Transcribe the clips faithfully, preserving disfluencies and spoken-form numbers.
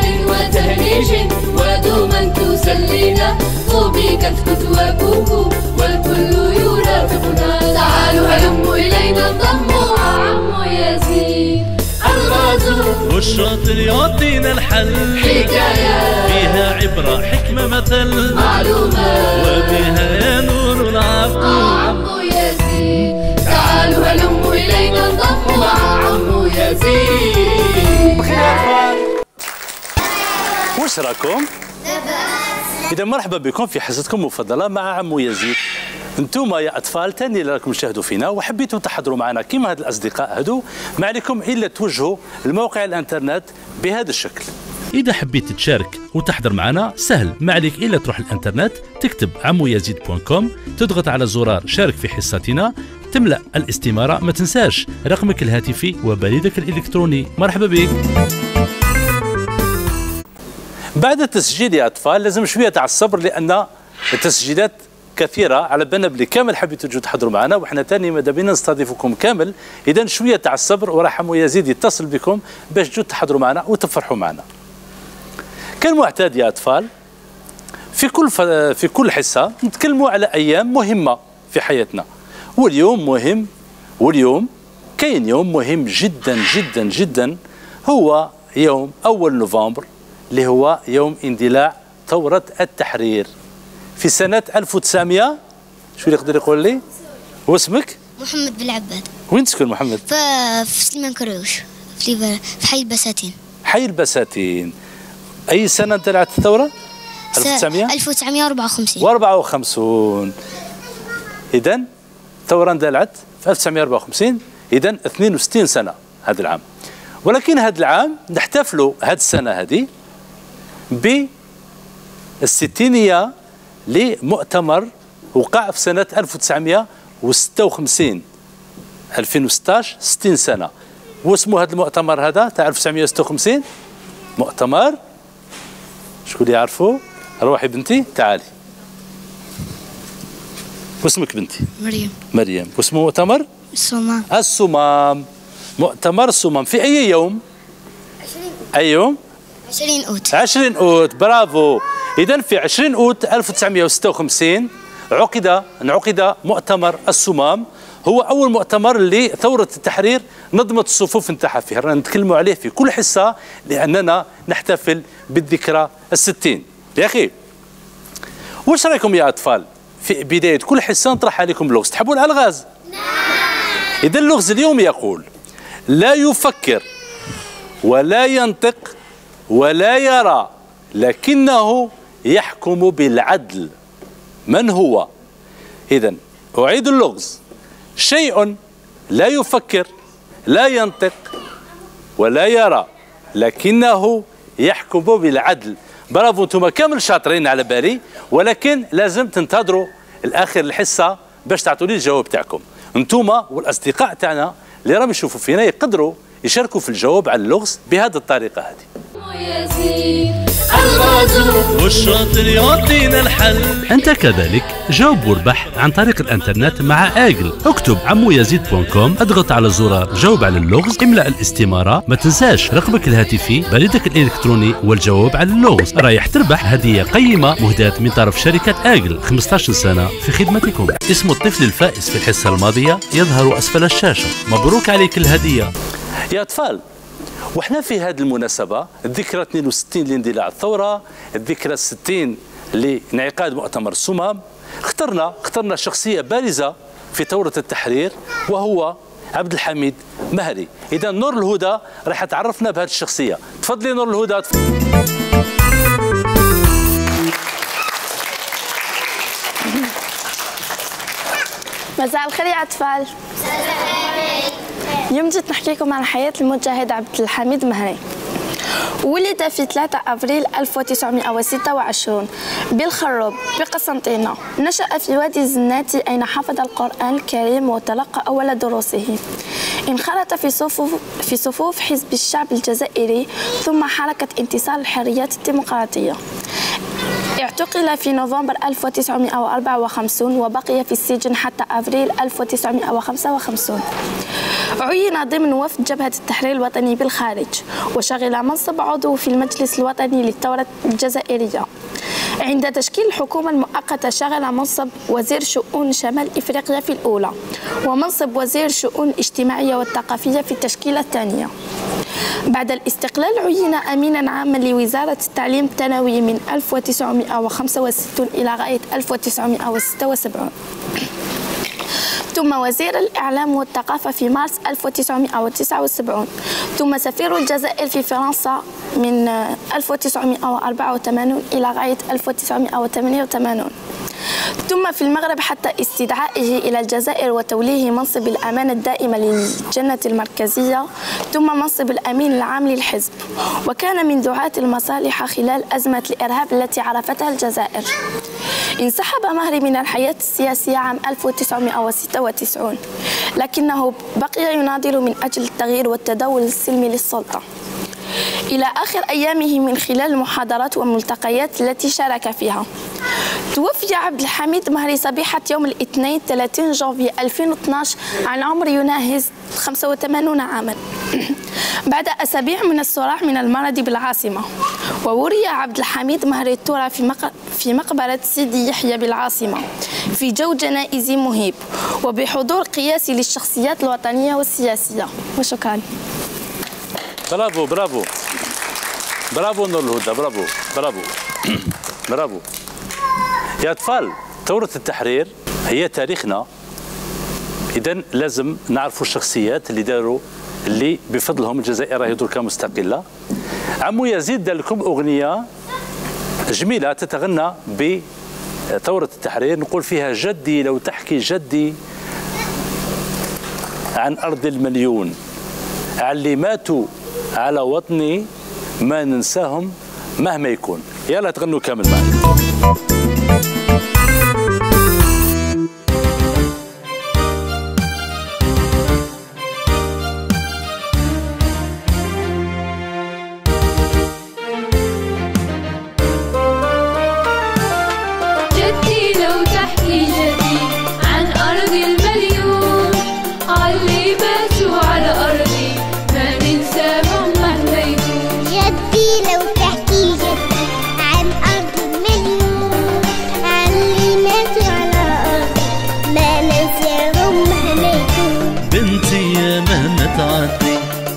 فرح وتهنيج ودوما تسلينا، طوبى كتكت وكوكو والكل يرافقنا. تعالوا هلموا إلينا انضموا مع عمو يزيد الغازو، والشاطر يعطينا الحل. حكاية فيها عبرة حكمة مثل معلومة، وبها نور العفو مع عمو يزيد. تعالوا هلموا إلينا انضموا مع عمو يزيد. واش راكم؟ إذا مرحبا بكم في حصتكم المفضلة مع عمو يزيد. انتم يا أطفال تاني اللي راكم تشاهدوا فينا وحبيتوا تحضروا معنا كيما هاد الأصدقاء هادو، ما عليكم إلا توجهوا الموقع الإنترنت بهذا الشكل. إذا حبيت تشارك وتحضر معنا سهل، ما عليك إلا تروح الإنترنت تكتب عمو يزيد بوان كوم، تضغط على زرار شارك في حصتنا، تملأ الاستمارة، ما تنساش رقمك الهاتفي وبريدك الإلكتروني. مرحبا بك. بعد التسجيل يا أطفال لازم شوية تاع الصبر، لأن التسجيلات كثيرة، على بالنا بلي كامل حبيتوا تجوا تحضروا معنا وحنا تاني ماذا بينا نستضيفكم كامل، إذا شوية تاع الصبر وراح عمو يزيد يتصل بكم باش تجوا تحضروا معنا وتفرحوا معنا. كالمعتاد يا أطفال في كل في كل حصة نتكلموا على أيام مهمة في حياتنا، واليوم مهم، واليوم كاين يوم مهم جدا جدا جدا، هو يوم أول نوفمبر اللي هو يوم اندلاع ثورة التحرير في سنة ألف وتسعمائة. شو اللي يقدر يقول لي؟ واسمك؟ محمد بالعباد. وين تسكن محمد؟ ف... في سليمان كروش، في حي البساتين. حي البساتين. أي سنة اندلعت الثورة؟ ألف وتسعمائة؟ ألف وتسعمائة وأربعة وخمسين. وأربعة وخمسين. إذا الثورة اندلعت في ألف وتسعمائة وأربعة وخمسين، إذا اثنين وستين سنة هذا العام. ولكن هذا العام نحتفلوا هذه السنة هذه بالستينية لمؤتمر وقع في سنة ألف وتسعمائة وستة وخمسين، ألفين وستة عشر، ستين سنة. واسمه هذا المؤتمر هذا تاع ألف وتسعمائة وستة وخمسين مؤتمر، شكون اللي يعرفه؟ روحي بنتي تعالي. واسمك بنتي؟ مريم. مريم. واسمه مؤتمر؟ الصومام. الصومام، مؤتمر الصومام. في أي يوم؟ عشرين. أي يوم؟ عشرين أوت. عشرين أوت، برافو. إذا في عشرين أوت ألف وتسعمائة وستة وخمسين عقد انعقد مؤتمر الصومام، هو أول مؤتمر لثورة التحرير نظمت الصفوف نتاعها فيه، رانا نتكلموا عليه في كل حصة لأننا نحتفل بالذكرى الستين. يا أخي واش رأيكم يا أطفال في بداية كل حصة نطرح عليكم لغز، تحبوا الألغاز؟ نعم. إذا اللغز اليوم يقول: لا يفكر ولا ينطق ولا يرى لكنه يحكم بالعدل، من هو؟ إذن أعيد اللغز: شيء لا يفكر لا ينطق ولا يرى لكنه يحكم بالعدل. برافو، انتم كامل شاطرين على بالي، ولكن لازم تنتظروا لآخر الحصة باش تعطوا لي الجواب تاعكم. انتم والأصدقاء تاعنا اللي راهم يشوفوا فينا يقدروا يشاركوا في الجواب على اللغز بهذه الطريقة هذه. أنت كذلك جاوب واربح عن طريق الإنترنت مع آجل. اكتب عمو يزيد بوان كوم، اضغط على زرار جاوب على اللغز، املأ الاستمارة، ما تنساش رقمك الهاتفي، بريدك الإلكتروني والجواب على اللغز. رايح تربح هدية قيمة مهداة من طرف شركة آجل، خمسة عشر سنة في خدمتكم. اسم الطفل الفائز في الحصة الماضية يظهر أسفل الشاشة. مبروك عليك الهدية يا أطفال. وحنا في هذه المناسبة الذكرى اثنين وستين لاندلاع الثورة، الذكرى الستين لانعقاد مؤتمر الصومام، اخترنا اخترنا شخصية بارزة في ثورة التحرير وهو عبد الحميد مهري. إذا نور الهدى راح تعرفنا بهذه الشخصية. تفضلي نور الهدى. مساء الخير يا أطفال. اليوم جيت نحكي لكم على حياة المجاهد عبد الحميد مهري. ولد في ثلاثة أبريل ألف وتسعمائة وستة وعشرين بالخروب بقسنطينة. نشأ في وادي الزناتي أين حفظ القرآن الكريم وتلقى أول دروسه. انخرط في صفوف في صفوف حزب الشعب الجزائري ثم حركة انتصار الحريات الديمقراطية. اعتقل في نوفمبر ألف وتسعمائة وأربعة وخمسين وبقي في السجن حتى أفريل ألف وتسعمائة وخمسة وخمسين. عين ضمن وفد جبهة التحرير الوطني بالخارج وشغل منصب عضو في المجلس الوطني للثورة الجزائرية. عند تشكيل الحكومة المؤقتة شغل منصب وزير شؤون شمال إفريقيا في الأولى ومنصب وزير شؤون الاجتماعية والثقافية في التشكيلة الثانية. بعد الاستقلال عين أمينا عاما لوزارة التعليم الثانوي من ألف وتسعمائة وخمسة وستين إلى غاية ألف وتسعمائة وستة وسبعين، ثم وزير الإعلام والثقافة في مارس ألف وتسعمائة وتسعة وسبعين، ثم سفير الجزائر في فرنسا من ألف وتسعمائة وأربعة وثمانين إلى غاية ألف وتسعمائة وثمانية وثمانين، ثم في المغرب حتى استدعائه إلى الجزائر وتوليه منصب الأمانة الدائمة للجنة المركزية، ثم منصب الأمين العام للحزب، وكان من دعاة المصالحة خلال أزمة الإرهاب التي عرفتها الجزائر. انسحب مهري من الحياة السياسية عام ألف وتسعمائة وستة وتسعين، لكنه بقي يناضل من أجل التغيير والتداول السلمي للسلطة إلى آخر أيامه من خلال المحاضرات والملتقيات التي شارك فيها. توفي عبد الحميد مهري صبيحة يوم الاثنين ثلاثين جانفي ألفين واثني عشر عن عمر يناهز خمسة وثمانين عاما بعد أسابيع من الصراع من المرض بالعاصمة. ووري عبد الحميد مهري الترى في مقبرة سيدي يحيى بالعاصمة في جو جنائزي مهيب وبحضور قياسي للشخصيات الوطنية والسياسية. وشكرا. برافو برافو برافو نور الهدى، برافو برافو برافو يا أطفال. ثورة التحرير هي تاريخنا، إذن لازم نعرفوا الشخصيات اللي داروا اللي بفضلهم الجزائر راهي دركا مستقلة. عمو يزيد دار لكم أغنية جميلة تتغنى بثورة التحرير، نقول فيها: جدي لو تحكي جدي عن أرض المليون، عن اللي ماتوا على وطني ما ننساهم مهما يكون. يلا تغنوا كامل معنا.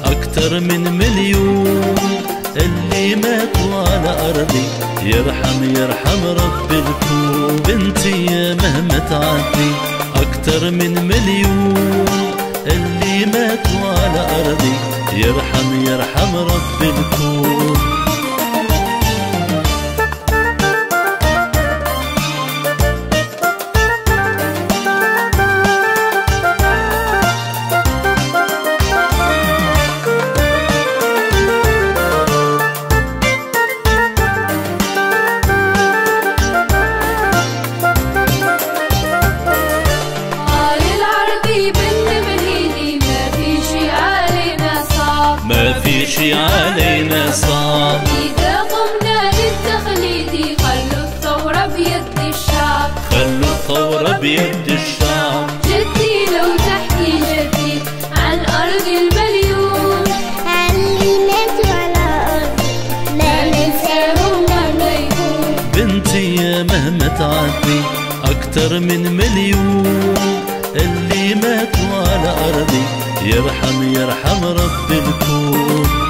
أكتر من مليون اللي ماتوا على أرضي، يرحم يرحم رب الكون. بنتي يا مهما تعدي أكتر من مليون اللي ماتوا على أرضي، يرحم يرحم رب الكون. علينا صعب إذا قمنا للتخليد، خلوا الثورة بيد الشعب، خلوا الثورة بيد الشعب. جدي لو تحكي جدي عن أرض المليون، عن اللي ماتوا على أرضي ما ننساهم مهما يكون. بنتي يا مهما تعدي أكتر من مليون اللي ماتوا على أرضي، يرحم يرحم رب الكون.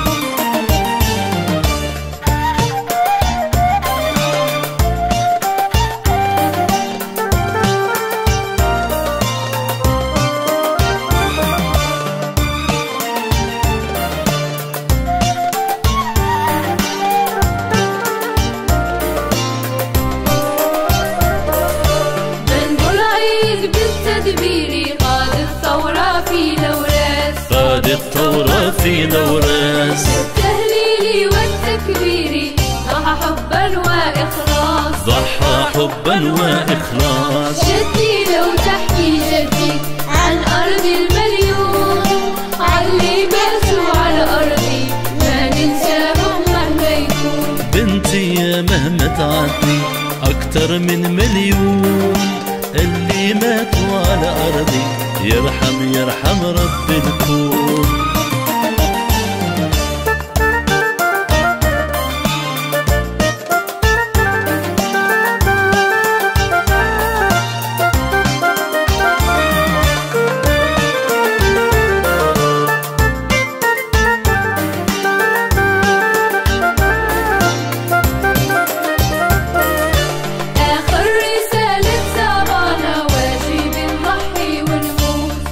في نوراس التهليل والتكبير ضحى حبا وإخلاص، ضحى حبا وإخلاص. جدي لو تحكي جدي عن أرض المليون، عن اللي ماتوا على أرضي ما ننساهم مهما يكون. بنتي يا مهما تعدي أكتر من مليون اللي ماتوا على أرضي، يرحم يرحم رب الكون.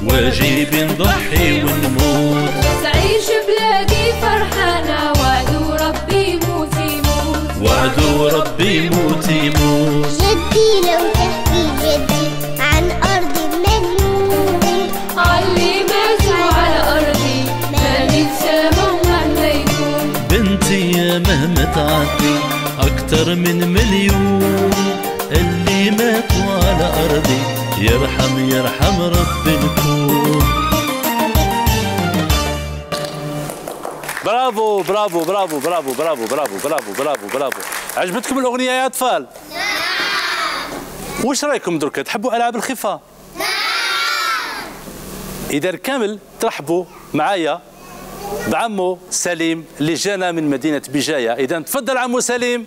واجب نضحي ونموت تعيش بلادي فرحانة، وعدو ربي يموت يموت، وعدو ربي يموت يموت. جدي لو تحكي جدي عن أرضي المجنون، علي ماتوا على أرضي ما يتساموا مهما يكون. بنتي يا مهما تعدي أكتر من مليون اللي ماتوا على أرضي، يرحم يرحم رب الكون. برافو برافو برافو برافو برافو برافو برافو برافو برافو. عجبتكم الأغنية يا أطفال؟ نعم. وش رأيكم دركا، تحبوا ألعاب الخفة؟ نعم. إذا كامل ترحبوا معايا بعمو سليم اللي جانا من مدينة بجاية. إذا تفضل عمو سليم.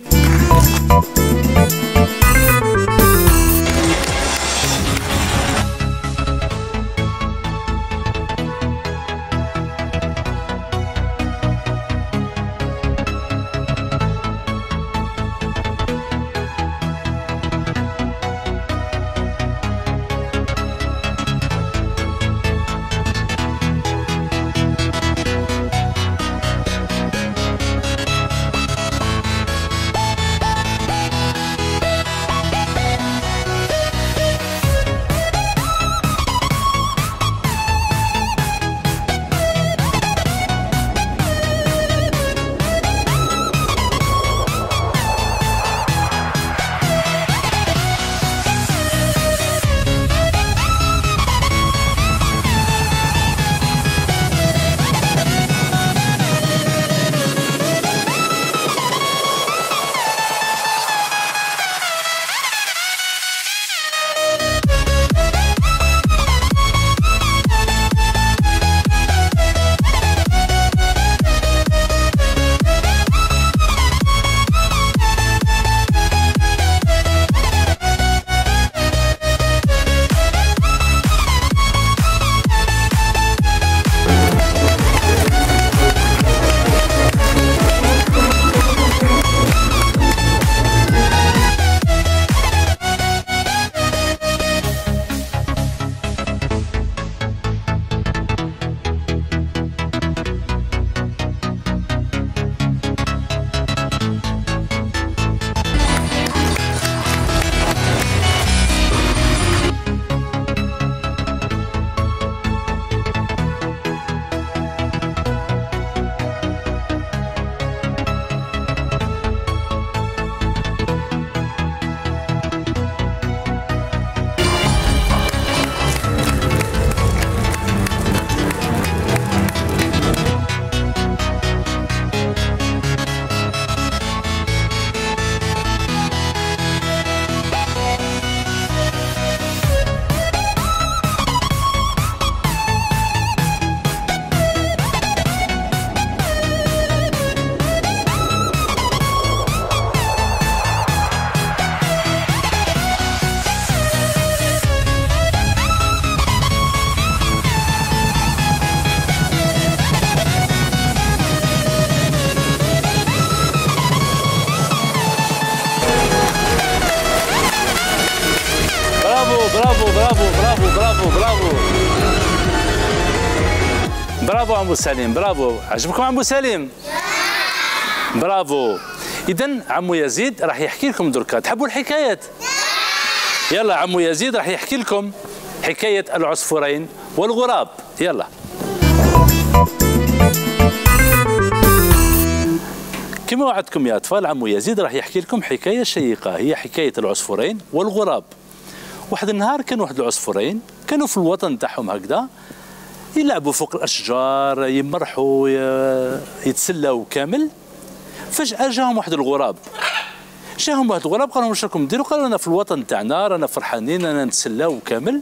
برافو عمو سليم، برافو. عجبكم عمو سليم؟ برافو. إذا عمو يزيد راح يحكي لكم دركا، تحبوا الحكايات؟ يلا عمو يزيد راح يحكي لكم حكاية العصفورين والغراب. يلا. كما وعدتكم يا أطفال، عمو يزيد راح يحكي لكم حكاية شيقة، هي حكاية العصفورين والغراب. واحد النهار كانوا واحد العصفورين كانوا في الوطن تاعهم هكذا يلعبوا فوق الاشجار، يمرحوا، يتسلاو كامل. فجأة جاهم واحد الغراب جاهم واحد الغراب قالوا لهم واش راكم ديروا؟ قالوا انا في الوطن تاعنا رانا فرحانين رانا نتسلاو كامل.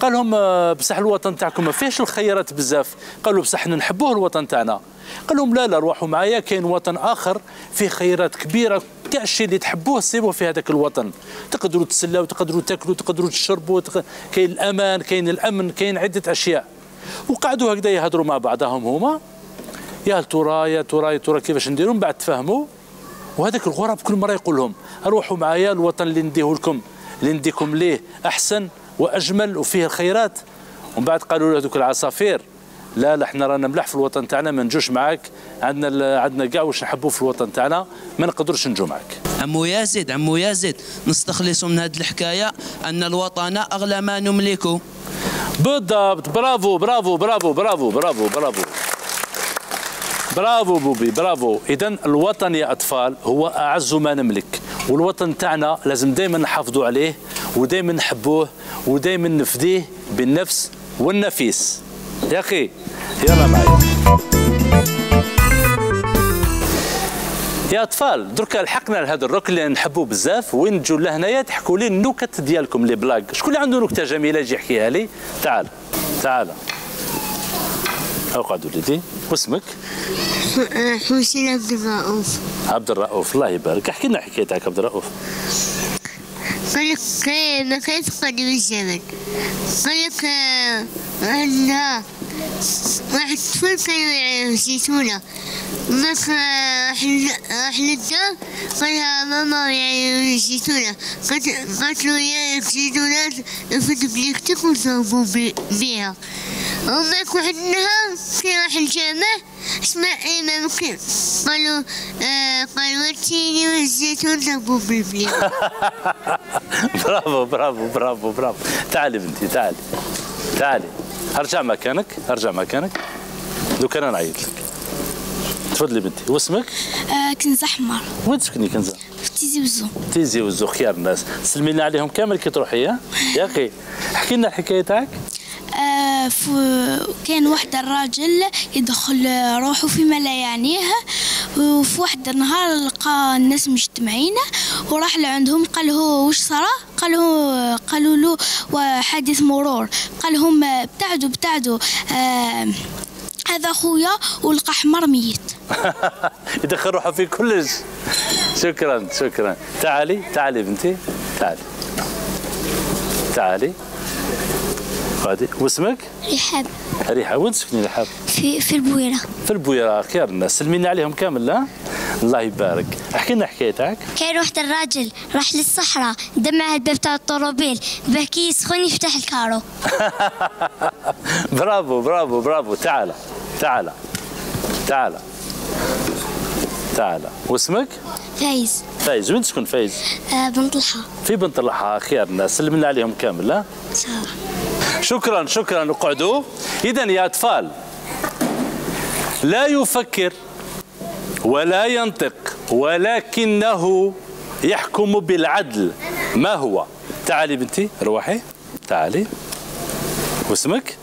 قال لهم بصح الوطن تاعكم ما فيهش الخيارات بزاف. قالوا بصح حنا نحبوه الوطن تاعنا. قال لهم لا لا روحوا معايا كاين وطن اخر فيه خيارات كبيره، كاع الشيء اللي تحبوه سيبوه في هذاك الوطن، تقدروا تسلاو تقدروا تاكلوا تقدروا تشربوا تق... كاين الامان كاين الامن كاين عده اشياء. وقعدوا هكذا يهضروا مع بعضهم هما، يا ترى يا ترى يا ترى كيفاش نديروا. من بعد تفاهموا، وهذاك الغراب كل مره يقول لهم روحوا معايا الوطن اللي نديه لكم اللي نديكم ليه احسن واجمل وفيه الخيرات. ومن بعد قالوا له هذوك العصافير لا لا حنا رانا ملاح في الوطن تاعنا ما نجوش معاك، عندنا عندنا كاع واش نحبوا في الوطن تاعنا ما نقدروش نجوا معاك. عمو يزيد عمو يزيد نستخلصوا من هذه الحكايه ان الوطن اغلى ما نملكه. بالضبط، برافو برافو برافو برافو برافو برافو برافو بوبي برافو. اذا الوطن يا اطفال هو اعز ما نملك، والوطن تاعنا لازم دائما نحافظوا عليه ودائما نحبوه ودائما نفديه بالنفس والنفيس. يا اخي يلا معايا يا اطفال، دركا لحقنا لهذا الركن اللي نحبوه بزاف. وين نجوا لهنايا تحكوا لي النكت ديالكم لي بلاغ. شكون اللي عنده نكته جميله يجي يحكيها لي؟ تعال تعال اقعد وليدي. واسمك؟ حسين عبد الرؤوف. عبد الرؤوف الله يبارك، احكي لنا حكايه تاعك عبد الرؤوف. قال لك مكان قديم الزمن، قال لك عندنا واحد الطفل كان زيتونه، ماك راح للدار قال لها ماما يعني زيتونه، قالت له يا زيتونه نفد بليكتك ونضربو بيها. وماك واحد النهار كي راح الجامع سمع إمام كيف قالوا قالوا ورتيني والزيتون ضربو بالبليك. برافو برافو برافو برافو. تعالي بنتي تعالي تعالي، ارجع مكانك ارجع مكانك، لو كان انا نعيط لك. تفضلي بنتي. واسمك؟ آه كنزة حمار. وين تسكني كنزة؟ في تيزي وزو. تيزي وزو خيار الناس، سلمي لنا عليهم كامل كي تروحي. يا اخي احكي لنا الحكايه تاعك. آه كان واحد الراجل يدخل روحه فيما لا يعنيه، وفي واحد النهار لقى الناس مجتمعين وراح لعندهم قال له واش صرا؟ قالوا قالوا له حادث مرور. قال لهم ابتعدوا ابتعدوا آه هذا خويا ولقى حمار ميت. يدخل روحه في كلش. شكرا شكرا. تعالي تعالي بنتي تعالي تعالي. غادي. واسمك؟ رحاب. رحاب. وين تسكني رحاب؟ في في البويره. في البويره خير الناس، سلمينا عليهم كامل. لا الله يبارك، احكي لنا حكايه تاعك. كاين واحد الراجل راح للصحراء دمع الباب تاع الطوموبيل باه كي يسخن يفتح الكارو. برافو برافو برافو. تعال تعال تعال تعال. واسمك؟ فايز. فايز. وين تسكن فايز؟ آه بن طلحه. في بن طلحه خير الناس، سلمنا عليهم كامل. لا شكرا شكرا. اقعدوا. اذا يا اطفال لا يفكر ولا ينطق ولكنه يحكم بالعدل. ما هو؟ تعالي بنتي روحي تعالي. واسمك؟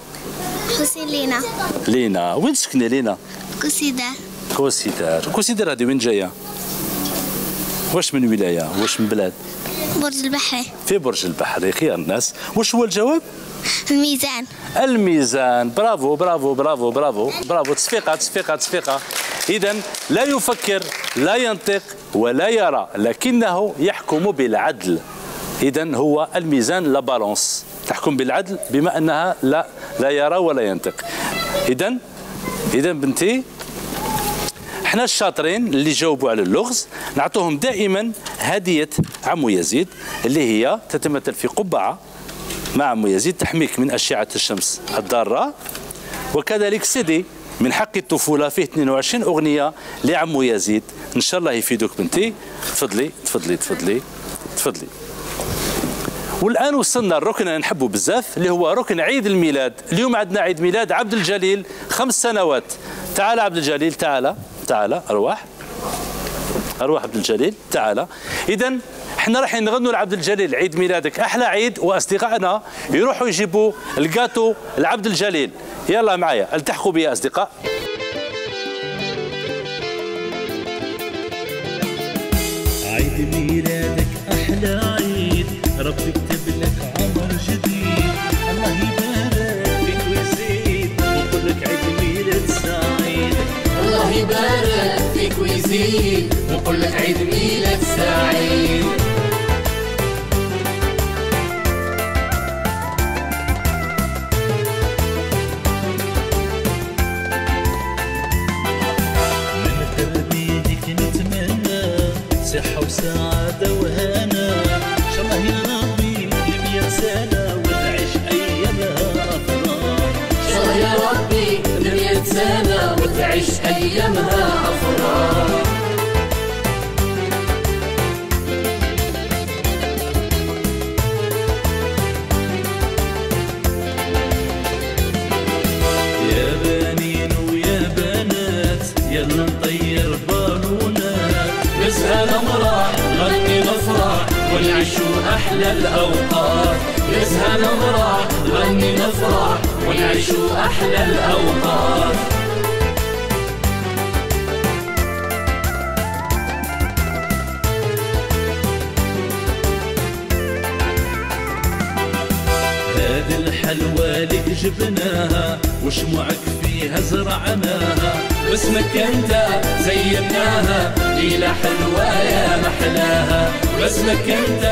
حسين. لينا. لينا. وين تسكني لينا؟ كوسيدار. كوسيدار. كوسيدار هذه وين جايه؟ واش من ولايه واش من بلاد؟ برج البحري. في برج البحري خير الناس. واش هو الجواب؟ الميزان. الميزان. برافو برافو برافو برافو برافو. تصفيقه تصفيقه تصفيقه. إذا لا يفكر لا ينطق ولا يرى لكنه يحكم بالعدل. إذا هو الميزان لا بالونس، تحكم بالعدل بما أنها لا لا يرى ولا ينطق. إذا إذا بنتي احنا الشاطرين اللي جاوبوا على اللغز نعطوهم دائما هدية عمو يزيد اللي هي تتمثل في قبعة مع عمو يزيد تحميك من أشعة الشمس الضارة، وكذلك سيدي من حق الطفولة فيه اثنين وعشرين أغنية لعمو يزيد إن شاء الله يفيدوك بنتي. تفضلي تفضلي تفضلي تفضلي. والآن وصلنا الركن اللي نحبه بزاف اللي هو ركن عيد الميلاد. اليوم عندنا عيد ميلاد عبد الجليل خمس سنوات. تعال عبد الجليل تعال تعال. أرواح أرواح عبد الجليل تعال. إذا احنا راح نغنوا لعبد الجليل عيد ميلادك أحلى عيد، وأصدقائنا يروحوا يجيبوا الكاتو لعبد الجليل. يلا معايا التحقوا بي يا أصدقاء. عيد ميلادك أحلى عيد، ربي كتب لك عمر جديد، الله يبارك فيك ويزيد ويقول لك عيد ميلاد سعيد. الله يبارك فيك ويزيد ويقول لك عيد ميلاد سعيد. صحة وسعادة وهنا، إن شاء الله يا ربي لمية سنة وتعيش أيامها أفراح. إن شاء الله يا ربي لمية سنة وتعيش أيامها أفراح. يا بنين ويا بنات يلا نطير بالونات، نسهل نمرح نغني نفرح ونعيشو أحلى الأوقات. نسهل نمرح نغني نفرح ونعيشو أحلى الأوقات. هاد الحلوى لك جبناها وشموعك فيها زرعناها، باسمك انت زيناها ليلة حلوة يا محلاها. باسمك انت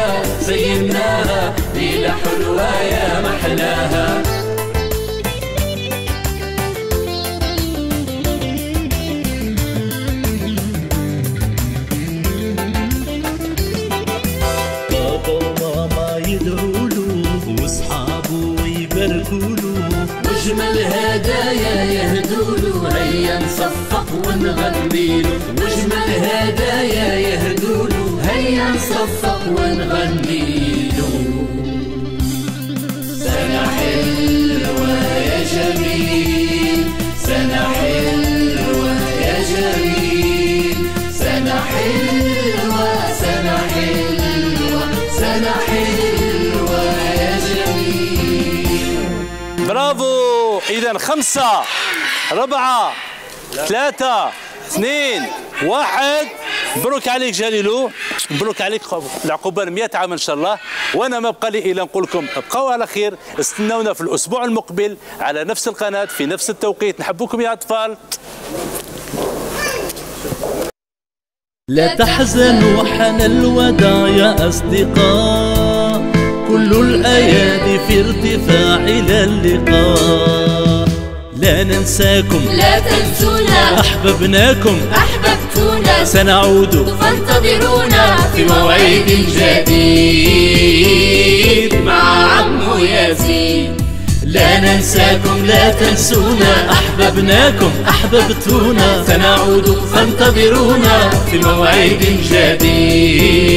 زيناها ليلة حلوة يا محلاها. بابا وماما يدعولو واصحابو ويباركولو، وجمل هدايا يهدولو، هيا نصفق ونغنيلو. وجمل هدايا يهدولو، هيا نصفق ونغنيلو. سنة حلوة يا جميل، سنة حلوة يا جميل، سنة حلوة، سنة حلوة، سنة حلوة يا جميل. برافو. إذا خمسة، أربعة، ثلاثة، اثنين، واحد. مبروك عليك جليلو، مبروك عليك العقوبان مئة عام إن شاء الله. وأنا ما بقى لي إلا نقول لكم ابقوا على خير، استنونا في الأسبوع المقبل على نفس القناة في نفس التوقيت. نحبكم يا أطفال. لا تحزنوا حان الوداع يا أصدقاء، كل الأيادي في ارتفاع إلى اللقاء. لا ننساكم، لا تنسونا، أحببناكم، أحببتونا، سنعود فانتظرونا في موعد جديد مع عمو يزيد. لا ننساكم، لا تنسونا، أحببناكم، أحببتونا، سنعود فانتظرونا في موعد جديد.